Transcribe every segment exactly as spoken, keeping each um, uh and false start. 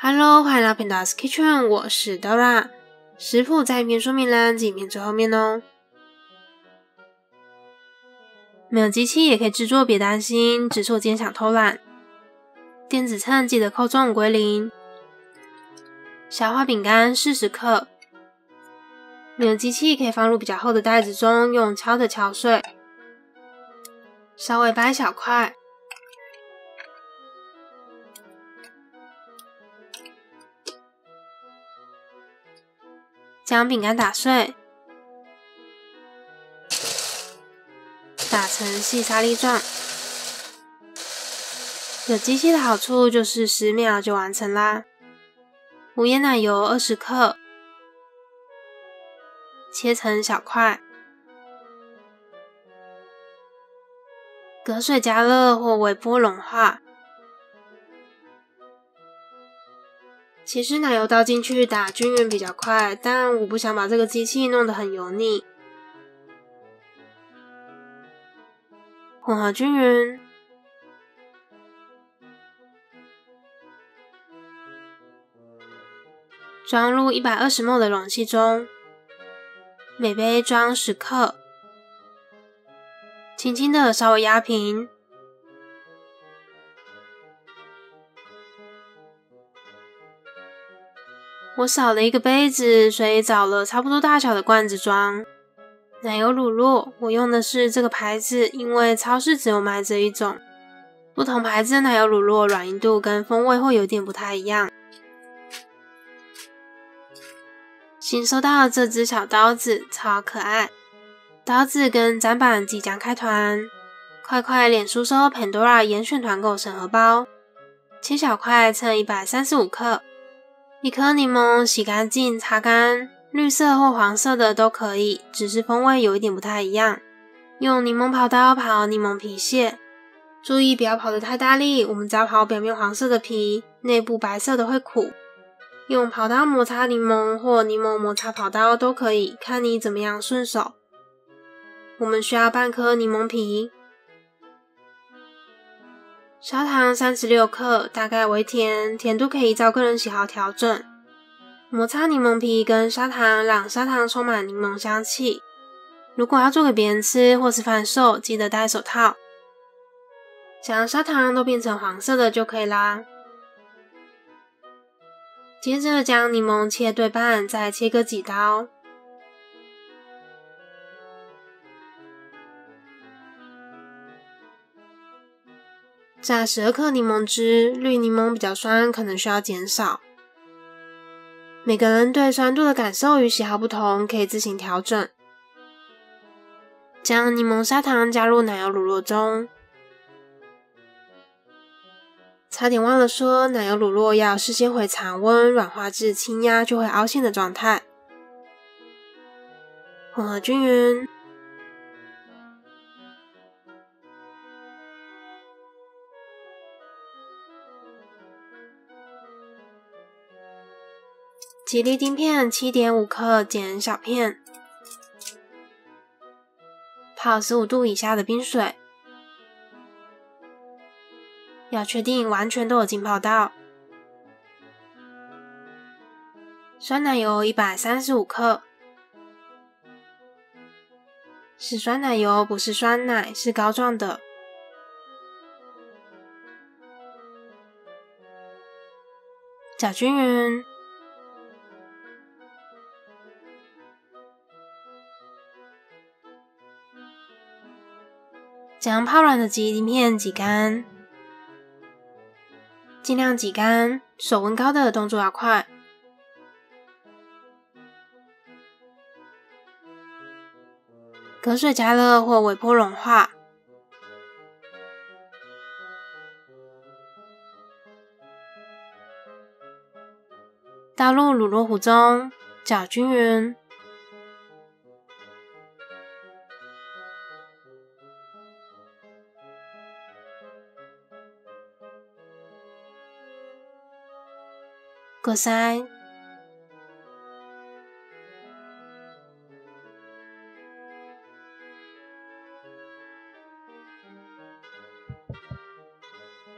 Hello， 欢迎来到 Pandora's Kitchen， 我是 Dora。食谱在影片说明栏及影片最后面哦。没有机器也可以制作，别担心。只是我今天想偷懒。电子秤记得扣重归零。小花饼干四十克。没有机器可以放入比较厚的袋子中，用敲的敲碎，稍微掰小块。 将饼干打碎，打成细沙粒状。有机器的好处就是十秒就完成啦。无盐奶油二十克，切成小块。隔水加热或微波融化。其实奶油倒进去打均匀比较快，但我不想把这个机器弄得很油腻。混合均匀，装入一百二十毫升 的容器中，每杯装十克，轻轻的稍微压平。 我少了一个杯子，所以找了差不多大小的罐子装。奶油乳酪，我用的是这个牌子，因为超市只有卖这一种。不同牌子的奶油乳酪软硬度跟风味会有点不太一样。新收到这只小刀子，超可爱。刀子跟砧板即将开团，快快脸书搜 Pandora 严选团购审核包，切小块称一百三十五克。 一颗柠檬洗干净、擦干，绿色或黄色的都可以，只是风味有一点不太一样。用柠檬刨刀刨柠檬皮屑，注意不要刨得太大力，我们只要刨表面黄色的皮，内部白色的会苦。用刨刀摩擦柠檬或柠檬摩擦刨刀都可以，看你怎么样顺手。我们需要半颗柠檬皮，砂糖三十六克，大概为甜，甜度可以依照个人喜好调整。摩擦柠檬皮跟砂糖，让砂糖充满柠檬香气。如果要做给别人吃或是贩售，记得戴手套。将砂糖都变成黄色的就可以啦。接着将柠檬切对半，再切割几刀。 榨十二克柠檬汁，绿柠檬比较酸，可能需要减少。每个人对酸度的感受与喜好不同，可以自行调整。将柠檬砂糖加入奶油乳酪中。差点忘了说，奶油乳酪要事先回常温，软化至轻压就会凹陷的状态。混合均匀。 吉利丁片 七点五克，剪小片。泡十五度以下的冰水，要确定完全都有浸泡到。酸奶油一百三十五克，是酸奶油，不是酸奶，是膏状的。 搅均匀。 将泡软的吉利丁片挤干，尽量挤干，手温高的动作要快。隔水加热或微波融化。倒入乳酪壶中，搅均匀。 过筛，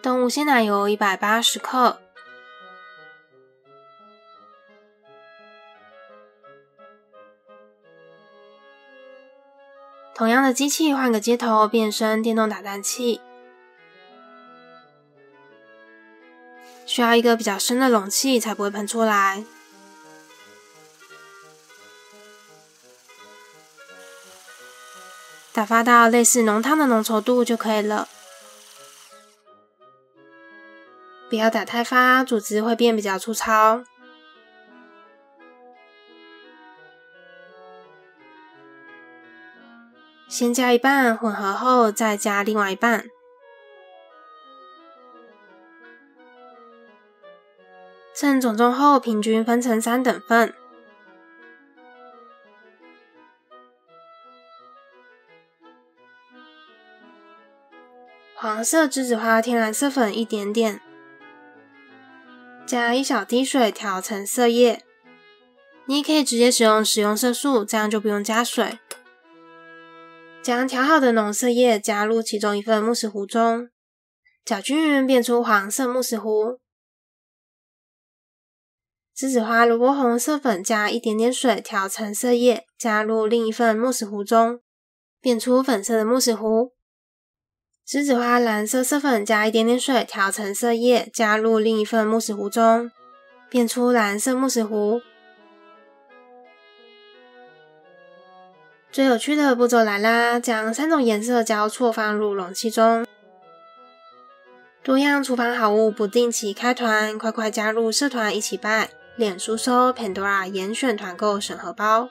动物鲜奶油一百八十克，同样的机器换个接头变身电动打蛋器，需要一个比较深的容器才不会喷出来。打发到类似浓汤的浓稠度就可以了，不要打太发，组织会变比较粗糙。 先加一半，混合后再加另外一半。称总重后，平均分成三等份。黄色栀子花天然色粉一点点，加一小滴水调成色液。你也可以直接使用食用色素，这样就不用加水。 将调好的浓色液加入其中一份慕斯糊中，搅均匀，变出黄色慕斯糊。栀子花、萝卜红色粉加一点点水调成色液，加入另一份慕斯糊中，变出粉色的慕斯糊。栀子花、蓝色色粉加一点点水调成色液，加入另一份慕斯糊中，变出蓝色慕斯糊。 最有趣的步骤来啦！将三种颜色交错放入容器中。多样厨房好物不定期开团，快快加入社团一起拜！脸书搜 Pandora 严选团购审核包。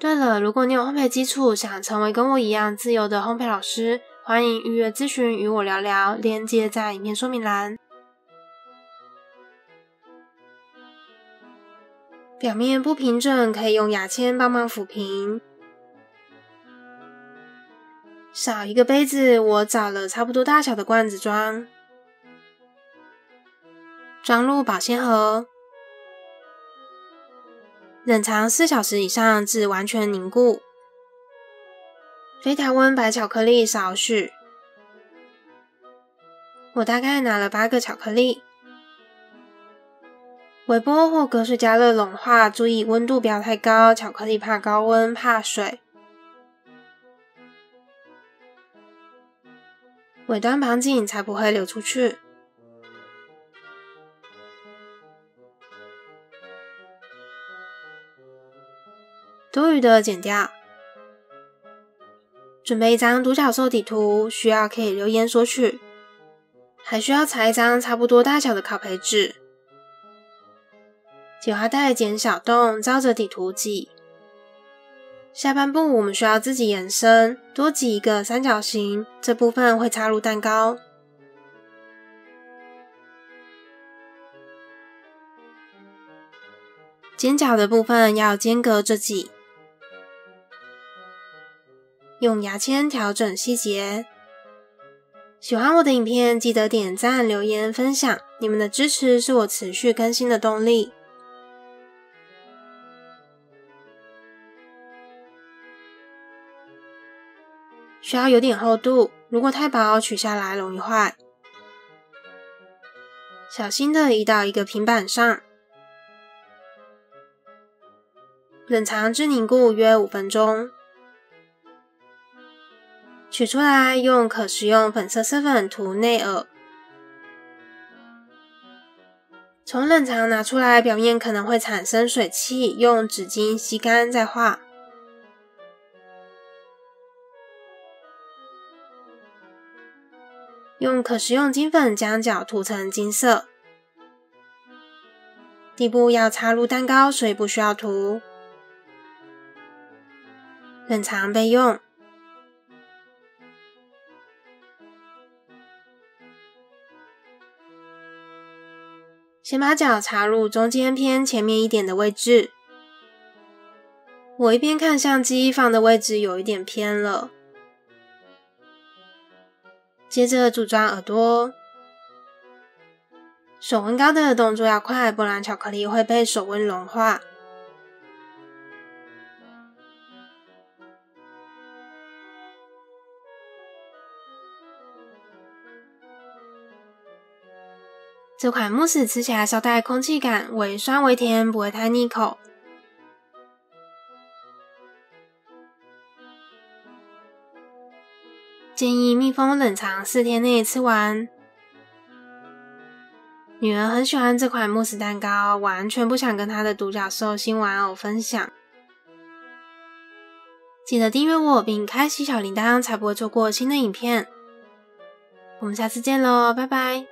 对了，如果你有烘焙基础，想成为跟我一样自由的烘焙老师，欢迎预约咨询与我聊聊，链接在影片说明栏。 表面不平整，可以用牙签帮忙抚平。少一个杯子，我找了差不多大小的罐子装，装入保鲜盒，冷藏四小时以上至完全凝固。非常温白巧克力少许，我大概拿了八个巧克力。 微波或隔水加热融化，注意温度不要太高，巧克力怕高温怕水。尾端绑紧才不会流出去。多余的剪掉。准备一张独角兽底图，需要可以留言索取，还需要裁一张差不多大小的烤培纸。 剪花袋剪小洞，照着底图挤。下半部我们需要自己延伸，多挤一个三角形，这部分会插入蛋糕。尖角的部分要间隔着挤，用牙签调整细节。 喜欢我的影片，记得点赞、留言、分享，你们的支持是我持续更新的动力。需要有点厚度，如果太薄，取下来容易坏。小心的移到一个平板上，冷藏至凝固约五分钟。 取出来，用可食用粉色色粉涂内耳。从冷藏拿出来，表面可能会产生水汽，用纸巾吸干再画。用可食用金粉将角涂成金色。底部要插入蛋糕，所以不需要涂。冷藏备用。 先把角插入中间偏前面一点的位置。我一边看相机，放的位置有一点偏了。接着组装耳朵，手温高的动作要快，不然巧克力会被手温融化。这款慕斯吃起来稍带空气感，微酸微甜，不会太腻口。建议密封冷藏四天内吃完。女儿很喜欢这款慕斯蛋糕，完全不想跟她的独角兽新玩偶分享。记得订阅我并开启小铃铛，才不会错过新的影片。我们下次见喽，拜拜。